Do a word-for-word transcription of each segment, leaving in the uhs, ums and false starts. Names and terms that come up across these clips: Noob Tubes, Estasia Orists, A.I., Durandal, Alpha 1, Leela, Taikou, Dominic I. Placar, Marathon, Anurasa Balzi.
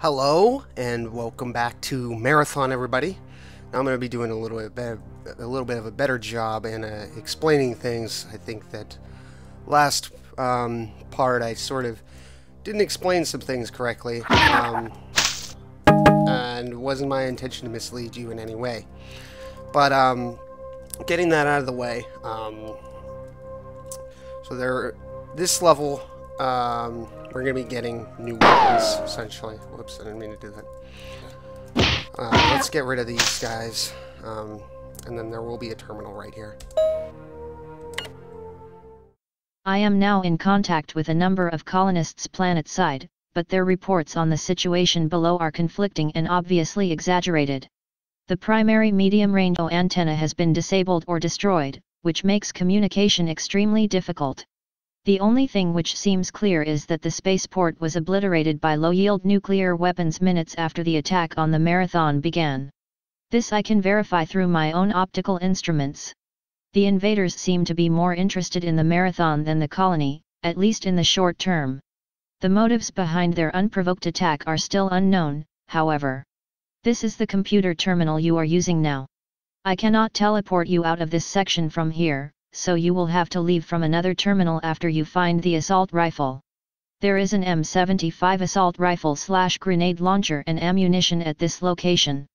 Hello and welcome back to Marathon, everybody. Now I'm going to be doing a little bit better, a little bit of a better job in uh, explaining things. I think that last um, part I sort of didn't explain some things correctly, um, and it wasn't my intention to mislead you in any way. But um, getting that out of the way, um, so there, this level. Um, we're going to be getting new weapons, essentially. Whoops, I didn't mean to do that. Uh, let's get rid of these guys, um, and then there will be a terminal right here. I am now in contact with a number of colonists planet-side, but their reports on the situation below are conflicting and obviously exaggerated. The primary medium-range O antenna has been disabled or destroyed, which makes communication extremely difficult. The only thing which seems clear is that the spaceport was obliterated by low-yield nuclear weapons minutes after the attack on the Marathon began. This I can verify through my own optical instruments. The invaders seem to be more interested in the Marathon than the colony, at least in the short term. The motives behind their unprovoked attack are still unknown, however. This is the computer terminal you are using now. I cannot teleport you out of this section from here, so you will have to leave from another terminal after you find the assault rifle. There is an M seventy-five assault rifle slash grenade launcher and ammunition at this location.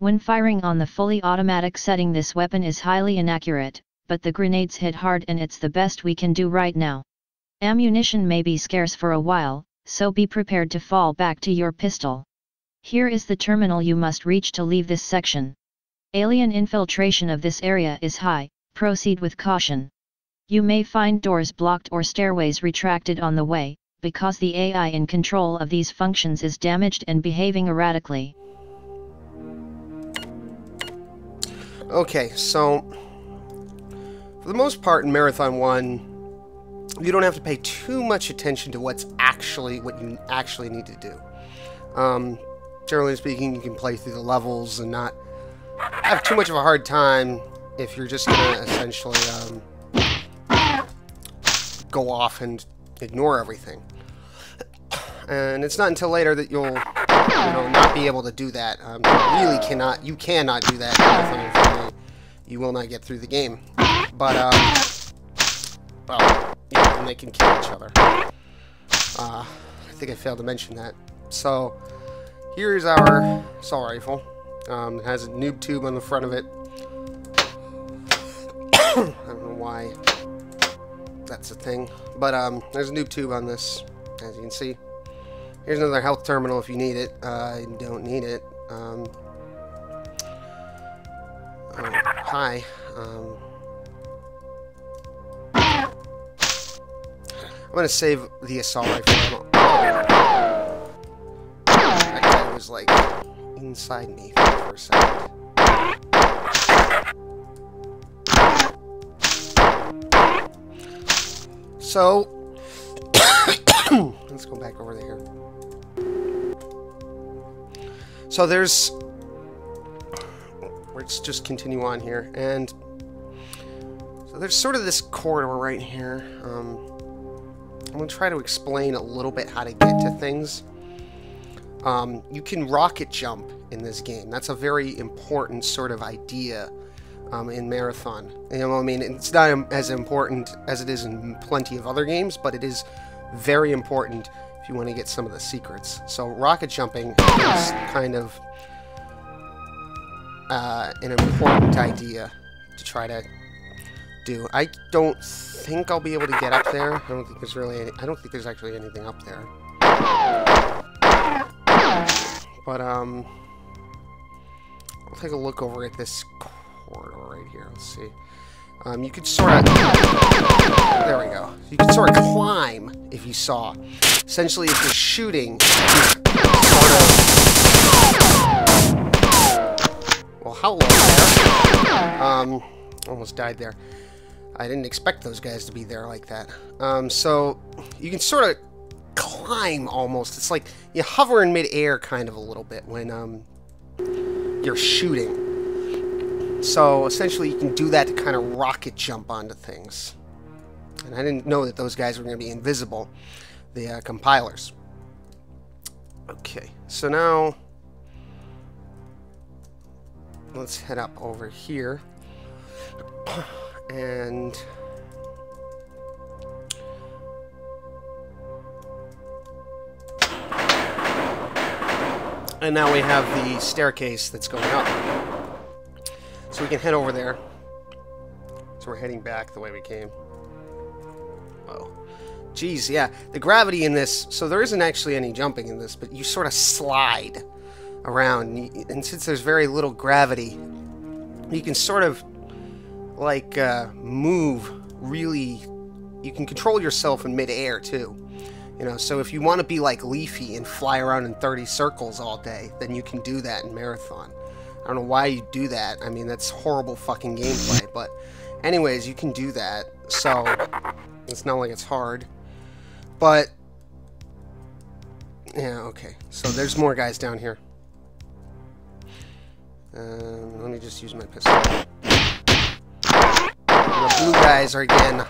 When firing on the fully automatic setting, this weapon is highly inaccurate, but the grenades hit hard and it's the best we can do right now. Ammunition may be scarce for a while, so be prepared to fall back to your pistol. Here is the terminal you must reach to leave this section. Alien infiltration of this area is high. Proceed with caution. You may find doors blocked or stairways retracted on the way, because the A I in control of these functions is damaged and behaving erratically. Okay, so for the most part in Marathon one, you don't have to pay too much attention to what's actually what you actually need to do. Um, generally speaking, you can play through the levels and not have too much of a hard time if you're just going to essentially um, go off and ignore everything. And it's not until later that you'll you know, not be able to do that. Um, you really cannot, you cannot do that kind of thing. You will not get through the game. But, um, well, yeah, and they can kill each other. Uh, I think I failed to mention that. So, here's our assault rifle. Um, it has a noob tube on the front of it. I don't know why that's a thing, but um, there's a noob tube on this, as you can see. Here's another health terminal if you need it. Uh, I don't need it. Um, oh, hi. Um, I'm gonna save the assault rifle. That guy was like inside me for a second. So, let's go back over there. So there's, let's just continue on here, and so there's sort of this corridor right here. Um, I'm going to try to explain a little bit how to get to things. Um, you can rocket jump in this game. That's a very important sort of idea. Um, in Marathon. You know what I mean? It's not as important as it is in plenty of other games, but it is very important if you want to get some of the secrets. So rocket jumping is kind of uh, an important idea to try to do. I don't think I'll be able to get up there. I don't think there's really any, I don't think there's actually anything up there. But um, I'll take a look over at this right here. Let's see. Um, you could sort of... There we go. You could sort of climb if you saw. Essentially, if you're shooting, you're sort of... Well, hello there. Um, almost died there. I didn't expect those guys to be there like that. Um, so, you can sort of climb almost. It's like you hover in mid-air kind of a little bit when um, you're shooting. So, essentially, you can do that to kind of rocket jump onto things. And I didn't know that those guys were going to be invisible, the uh, compilers. Okay, so now let's head up over here and and now we have the staircase that's going up, so we can head over there. So we're heading back the way we came. Oh, geez, yeah, the gravity in this, so there isn't actually any jumping in this, but you sort of slide around, and since there's very little gravity, you can sort of, like, uh, move really, you can control yourself in midair, too, you know, so if you want to be, like, Leafy and fly around in thirty circles all day, then you can do that in Marathon. I don't know why you do that, I mean, that's horrible fucking gameplay, but anyways, you can do that, so it's not like it's hard. But, yeah, okay. So there's more guys down here. Um, let me just use my pistol. And the blue guys are, again, higher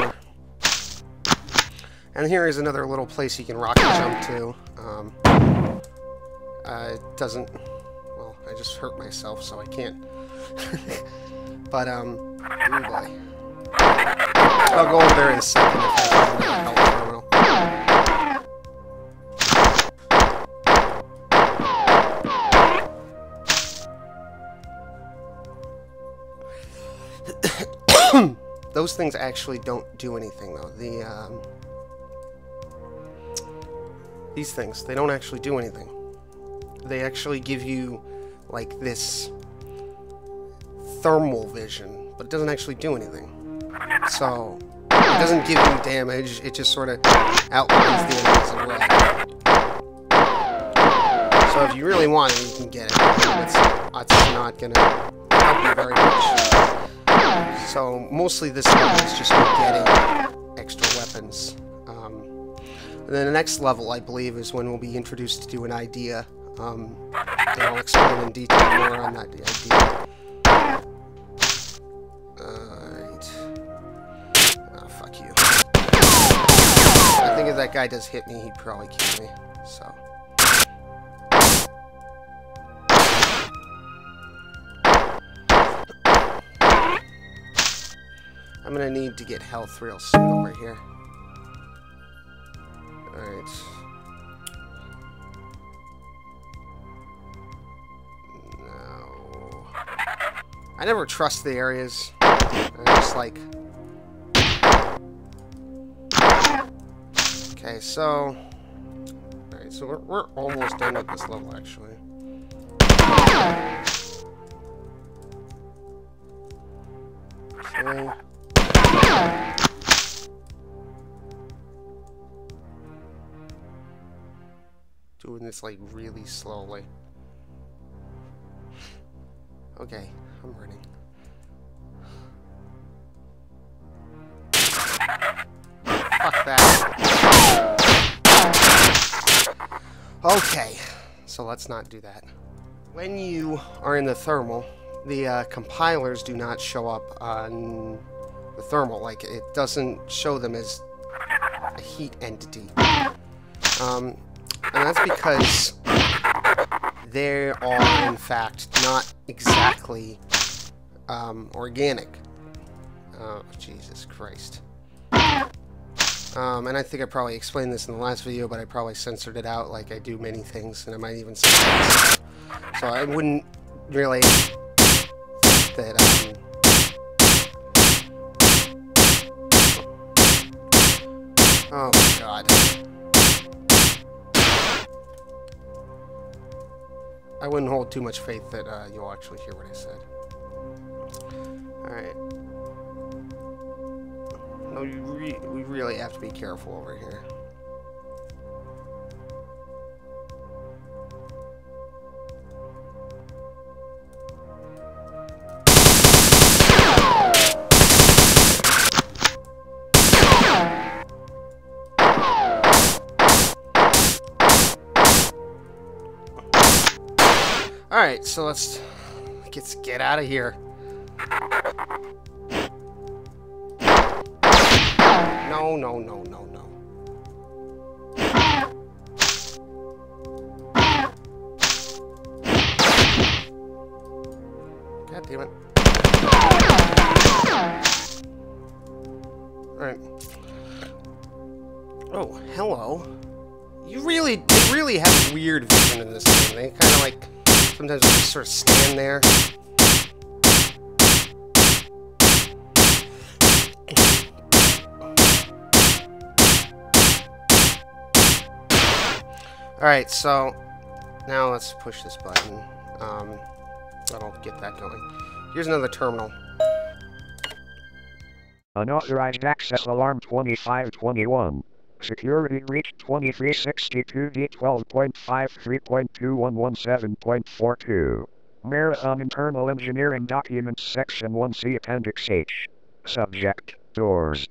level. Uh, and here is another little place you can rock and jump to. Um, uh, it doesn't... Well, I just hurt myself, so I can't. But, um... Ooh, boy. I'll go over there in a second if I can help the terminal. Those things actually don't do anything, though. The, um... These things, they don't actually do anything. They actually give you, like, this thermal vision, but it doesn't actually do anything. So, it doesn't give you damage, it just sort of outlines the enemies in a way. So if you really want it, you can get it, but it's, it's not going to help you very much. So, mostly this level is just getting extra weapons. Um, and then the next level, I believe, is when we'll be introduced to an idea. Um, and I'll explain in detail more on that idea. If that guy does hit me, he'd probably kill me, so. I'm gonna need to get health real soon over here. Alright. No. I never trust the areas. I'm just like... Okay, so... Alright, so we're, we're almost done with this level, actually. Okay. Doing this, like, really slowly. Okay, I'm running. Fuck that. Okay, so let's not do that. When you are in the thermal, the uh, compilers do not show up on the thermal. Like, it doesn't show them as a heat entity. Um, and that's because they are, in fact, not exactly um, organic. Oh, Jesus Christ. Um, and I think I probably explained this in the last video, but I probably censored it out like I do many things, and I might even censor this. So I wouldn't really that, um... Oh my god. I wouldn't hold too much faith that uh, you'll actually hear what I said. Alright. No, you re we really have to be careful over here. All right, so let's let's get out of here. No, no, no, no, no. damn it. Alright. Oh, hello. You really, really have weird vision in this game. They kind of like, sometimes just sort of stand there. Alright, so now let's push this button. Um, that'll get that going. Here's another terminal. Unauthorized access alarm twenty-five twenty-one. Security breach twenty-three sixty-two D twelve point fifty-three point two one one seven point forty-two. Marathon Internal Engineering Documents Section one C Appendix H. Subject, Doors.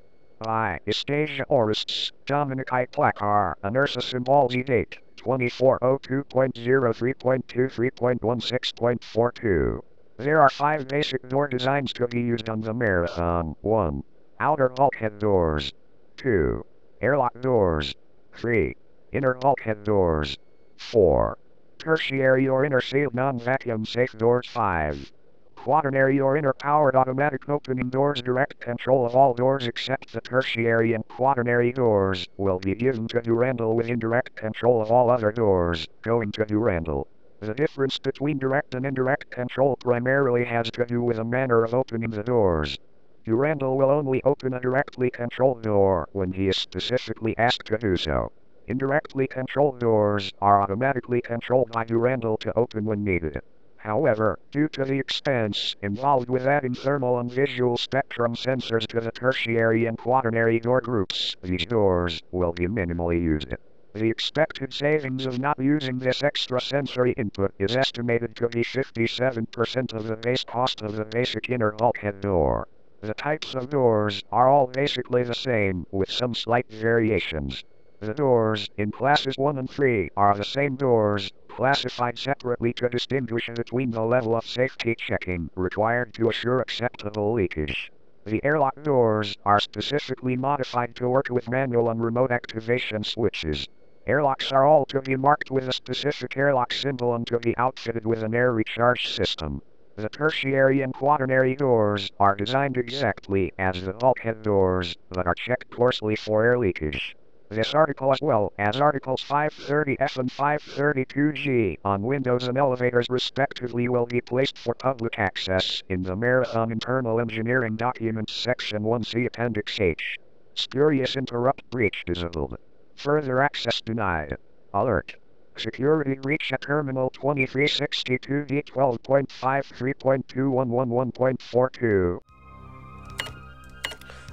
I, Estasia Orists, Dominic I. Placar, Anurasa Balzi. Date, twenty-four oh two point oh three point two three point one six point forty-two. There are five basic door designs to be used on the Marathon. one. Outer bulkhead doors. two. Airlock doors. three. Inner bulkhead doors. four. Tertiary or inner sealed non-vacuum safe doors. five. Quaternary or inner powered automatic opening doors. Direct control of all doors except the tertiary and quaternary doors will be given to Durandal, with indirect control of all other doors going to Durandal. The difference between direct and indirect control primarily has to do with the manner of opening the doors. Durandal will only open a directly controlled door when he is specifically asked to do so. Indirectly controlled doors are automatically controlled by Durandal to open when needed. However, due to the expense involved with adding thermal and visual spectrum sensors to the tertiary and quaternary door groups, these doors will be minimally used. The expected savings of not using this extra sensory input is estimated to be fifty-seven percent of the base cost of the basic inner bulkhead door. The types of doors are all basically the same, with some slight variations. The doors in classes one and three are the same doors, classified separately to distinguish between the level of safety checking required to assure acceptable leakage. The airlock doors are specifically modified to work with manual and remote activation switches. Airlocks are all to be marked with a specific airlock symbol and to be outfitted with an air recharge system. The tertiary and quaternary doors are designed exactly as the bulkhead doors, but are checked closely for air leakage. This article, as well as Articles five thirty F and five thirty-two G on windows and elevators respectively, will be placed for public access in the Marathon Internal Engineering Documents Section one C Appendix H. Spurious interrupt breach disabled. Further access denied. Alert. Security breach at Terminal twenty-three sixty-two D twelve point fifty-three point two one one one point forty-two.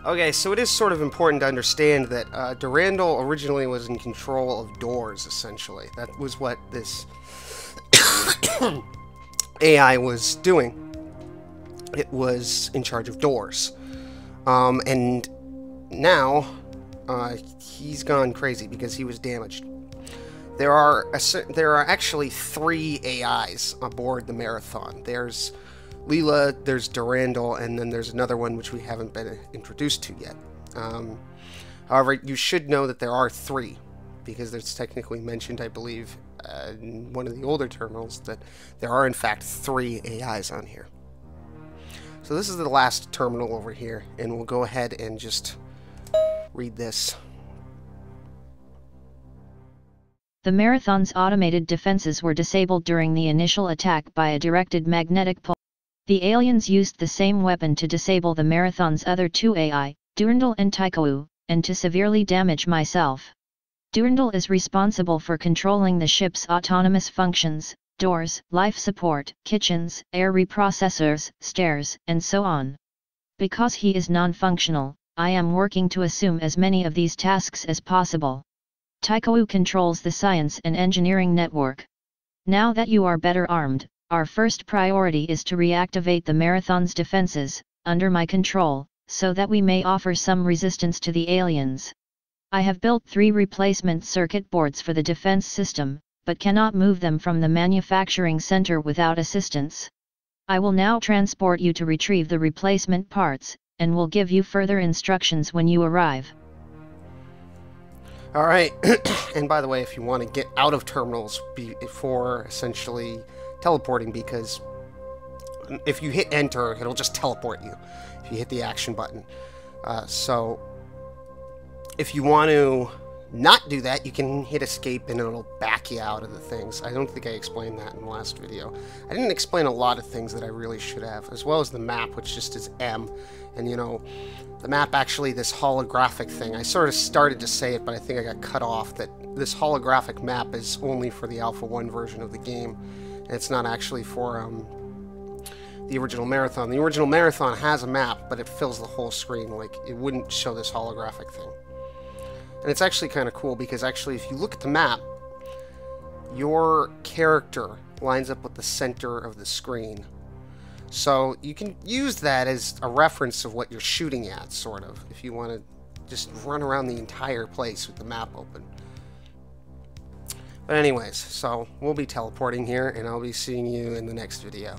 Okay, so it is sort of important to understand that uh, Durandal originally was in control of doors, essentially. That was what this A I was doing. It was in charge of doors. Um, and now... Uh, he's gone crazy because he was damaged. There are a, there are actually three A Is aboard the Marathon. There's Leela, there's Durandal, and then there's another one which we haven't been introduced to yet. Um, however, you should know that there are three, because there's technically mentioned, I believe, uh, in one of the older terminals, that there are in fact three A Is on here. So this is the last terminal over here, and we'll go ahead and just... read this. The Marathon's automated defenses were disabled during the initial attack by a directed magnetic pole. The aliens used the same weapon to disable the Marathon's other two A I, Durandal and Taikou, and to severely damage myself. Durandal is responsible for controlling the ship's autonomous functions, doors, life support, kitchens, air reprocessors, stairs, and so on. Because he is non-functional, I am working to assume as many of these tasks as possible. Taikou controls the science and engineering network. Now that you are better armed, our first priority is to reactivate the Marathon's defenses, under my control, so that we may offer some resistance to the aliens. I have built three replacement circuit boards for the defense system, but cannot move them from the manufacturing center without assistance. I will now transport you to retrieve the replacement parts, and we'll give you further instructions when you arrive. Alright, and by the way, if you want to get out of terminals before essentially teleporting, because if you hit enter, it'll just teleport you if you hit the action button. Uh, so if you want to not do that, you can hit escape and it'll back you out of the things. I don't think I explained that in the last video. I didn't explain a lot of things that I really should have, as well as the map, which just is M. And you know, the map, actually, this holographic thing, I sort of started to say it, but I think I got cut off, that this holographic map is only for the Alpha one version of the game, and it's not actually for um, the original Marathon. The original Marathon has a map, but it fills the whole screen. Like, it wouldn't show this holographic thing. And it's actually kind of cool, because actually if you look at the map, your character lines up with the center of the screen. So you can use that as a reference of what you're shooting at, sort of, if you want to just run around the entire place with the map open. But anyways, so we'll be teleporting here, and I'll be seeing you in the next video.